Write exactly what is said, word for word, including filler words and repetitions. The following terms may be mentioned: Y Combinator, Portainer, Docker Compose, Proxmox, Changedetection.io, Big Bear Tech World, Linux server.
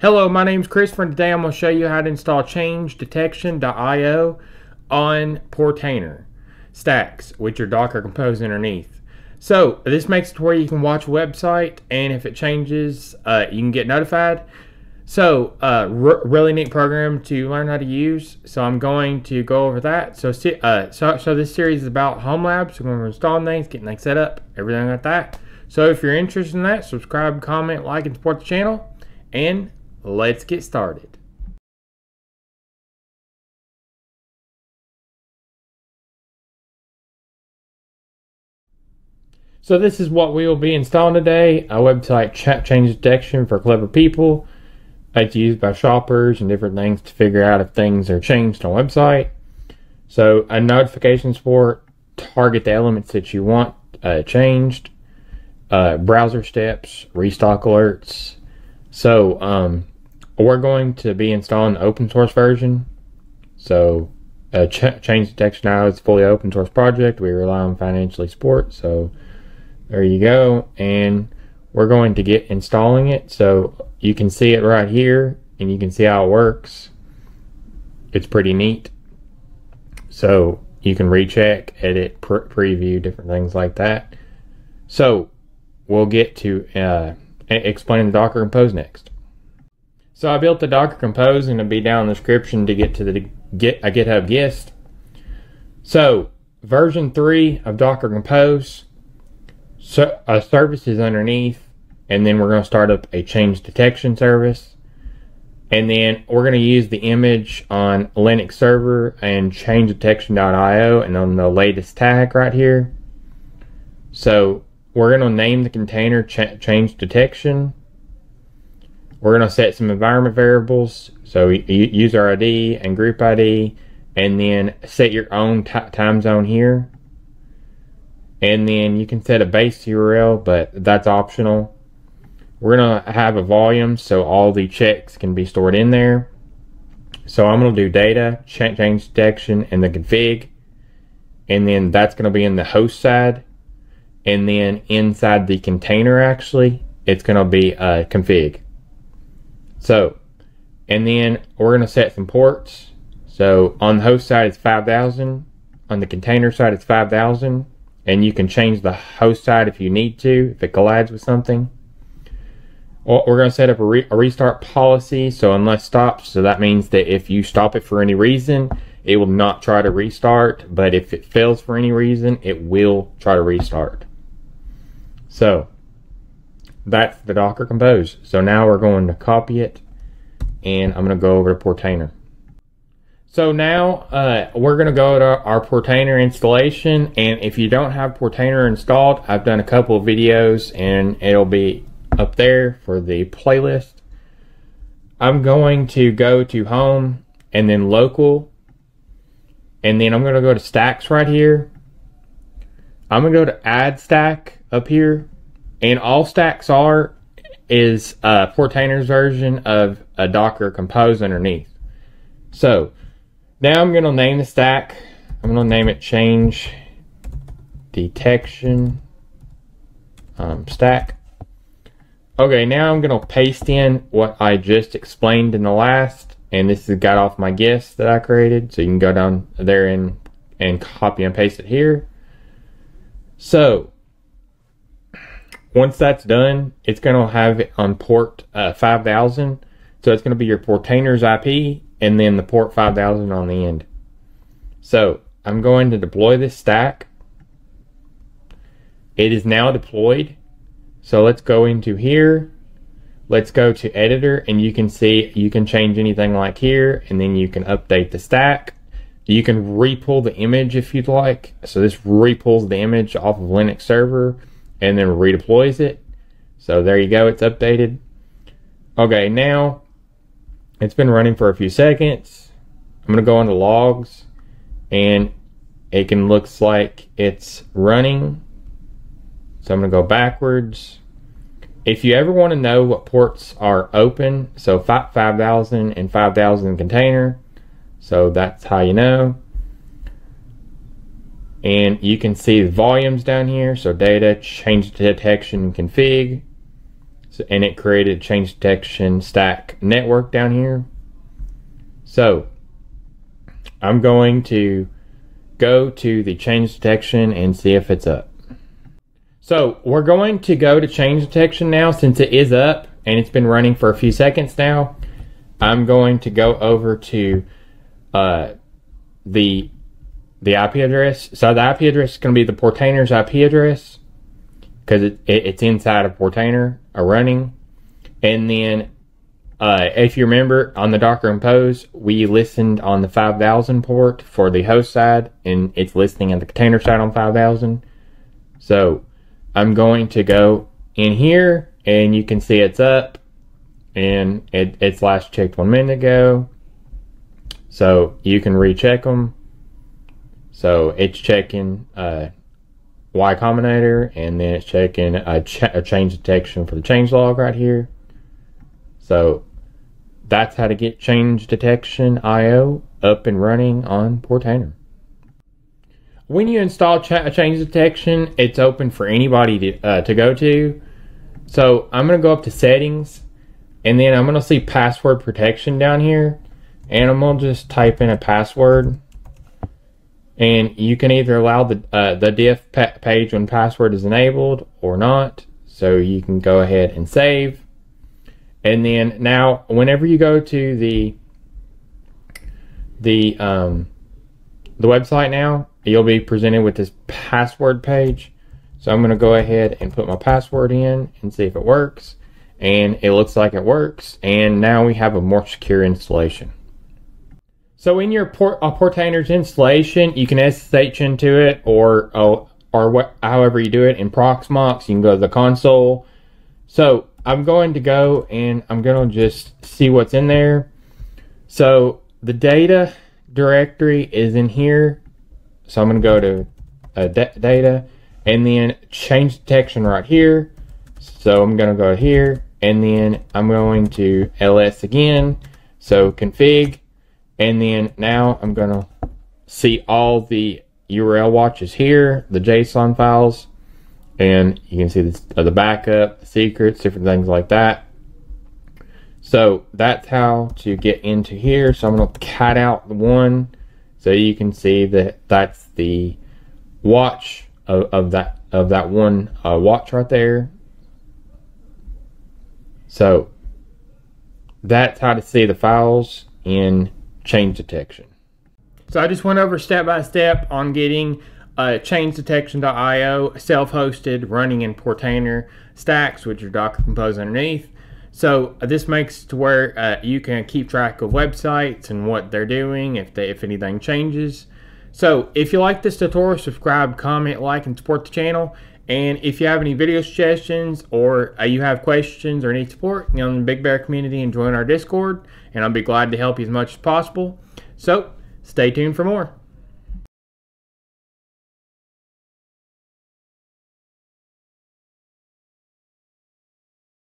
Hello, my name's Christopher, and today I'm going to show you how to install Changedetection dot i o on Portainer stacks with your Docker Compose underneath. So this makes it to where you can watch a website, and if it changes, uh, you can get notified. So uh, re really neat program to learn how to use. So I'm going to go over that. So uh, so, so this series is about home labs. So we're installing things, getting things set up, everything like that. So if you're interested in that, subscribe, comment, like, and support the channel. And let's get started. So this is what we will be installing today, a website change detection for clever people. It's used by shoppers and different things to figure out if things are changed on a website. So a notifications for target the elements that you want uh, changed, uh, browser steps, restock alerts. So um, we're going to be installing the open source version. So uh, ch Changedetection dot i o is a fully open source project. We rely on financially support. So there you go. And we're going to get installing it. So you can see it right here, and you can see how it works. It's pretty neat. So you can recheck, edit, pre preview, different things like that. So we'll get to uh, explain the Docker Compose next. So I built the Docker Compose, and it'll be down in the description to get to the get a GitHub guest. So version three of Docker Compose, so a service is underneath, and then we're going to start up a change detection service, and then we're going to use the image on Linux server and changedetection dot i o and on the latest tag right here. So we're going to name the container ch change detection. We're going to set some environment variables. So we, you use our I D and group I D, and then set your own time zone here. And then you can set a base U R L, but that's optional. We're going to have a volume so all the checks can be stored in there. So I'm going to do data, ch change detection, and the config. And then that's going to be in the host side. And then inside the container, actually, it's going to be uh, config. So, and then we're going to set some ports. So on the host side, it's five thousand. On the container side, it's five thousand. And you can change the host side if you need to, if it collides with something. Well, we're going to set up a, re a restart policy. So unless stopped, so that means that if you stop it for any reason, it will not try to restart. But if it fails for any reason, it will try to restart. So that's the Docker Compose. So now we're going to copy it, and I'm going to go over to Portainer. So now uh, we're going to go to our Portainer installation, and if you don't have Portainer installed, I've done a couple of videos and it'll be up there for the playlist. I'm going to go to home and then local, and then I'm going to go to stacks right here. I'm going to go to add stack up here, and all stacks are is uh, Portainer's version of a Docker Compose underneath. So now I'm going to name the stack. I'm going to name it change detection um, stack. Okay, now I'm going to paste in what I just explained in the last, and this is got off my guest that I created. So you can go down there and and copy and paste it here. So once that's done, it's going to have it on port uh, five thousand. So it's going to be your Portainer's I P and then the port five thousand on the end. So I'm going to deploy this stack. It is now deployed. So let's go into here. Let's go to editor, and you can see you can change anything like here, and then you can update the stack. You can repull the image if you'd like. So this repulls the image off of Linux server and then redeploys it. So there you go, it's updated. Okay, now it's been running for a few seconds. I'm gonna go into logs, and it can looks like it's running. So I'm gonna go backwards. If you ever wanna know what ports are open, so five thousand and five thousand container. So that's how you know. And you can see the volumes down here. So data, change detection, config. and it created change detection stack network down here. So I'm going to go to the change detection and see if it's up. So we're going to go to change detection now since it is up and it's been running for a few seconds now. I'm going to go over to uh, the the I P address. So the I P address is going to be the Portainer's I P address because it, it, it's inside of Portainer or running. And then uh, if you remember on the Docker Compose, we listened on the five thousand port for the host side and it's listening on the container side on five thousand. So I'm going to go in here and you can see it's up and it, it's last checked one minute ago. So you can recheck them. So it's checking uh, Y Combinator, and then it's checking a, ch a change detection for the change log right here. So that's how to get Change Detection dot I O up and running on Portainer. When you install ch change detection, it's open for anybody to, uh, to go to. So I'm going to go up to settings, and then I'm going to see password protection down here, and I'm going to just type in a password. And you can either allow the uh, the diff pa page when password is enabled or not. So you can go ahead and save. And then now, whenever you go to the the um, the website now, you'll be presented with this password page. So I'm going to go ahead and put my password in and see if it works. And it looks like it works. And now we have a more secure installation. So in your port, uh, Portainer's installation, you can S S H into it, or uh, or what, however you do it. In Proxmox, you can go to the console. So I'm going to go and I'm going to just see what's in there. So the data directory is in here. So I'm going to go to uh, data and then change detection right here. So I'm going to go here and then I'm going to L S again. So config. And then now I'm going to see all the U R L watches here, the JSON files, and you can see this, uh, the backup, secrets, different things like that. So that's how to get into here. So I'm going to cut out the one so you can see that that's the watch of, of that of that one uh, watch right there. So that's how to see the files in change detection. So I just went over step by step on getting uh, Change Detection dot I O self-hosted running in Portainer stacks, which are Docker Compose underneath. So uh, this makes to where uh, you can keep track of websites and what they're doing if they if anything changes. So if you like this tutorial, subscribe, comment, like, and support the channel. And if you have any video suggestions or uh, you have questions or need support, you know, in the Big Bear community and join our Discord, and I'll be glad to help you as much as possible. So stay tuned for more.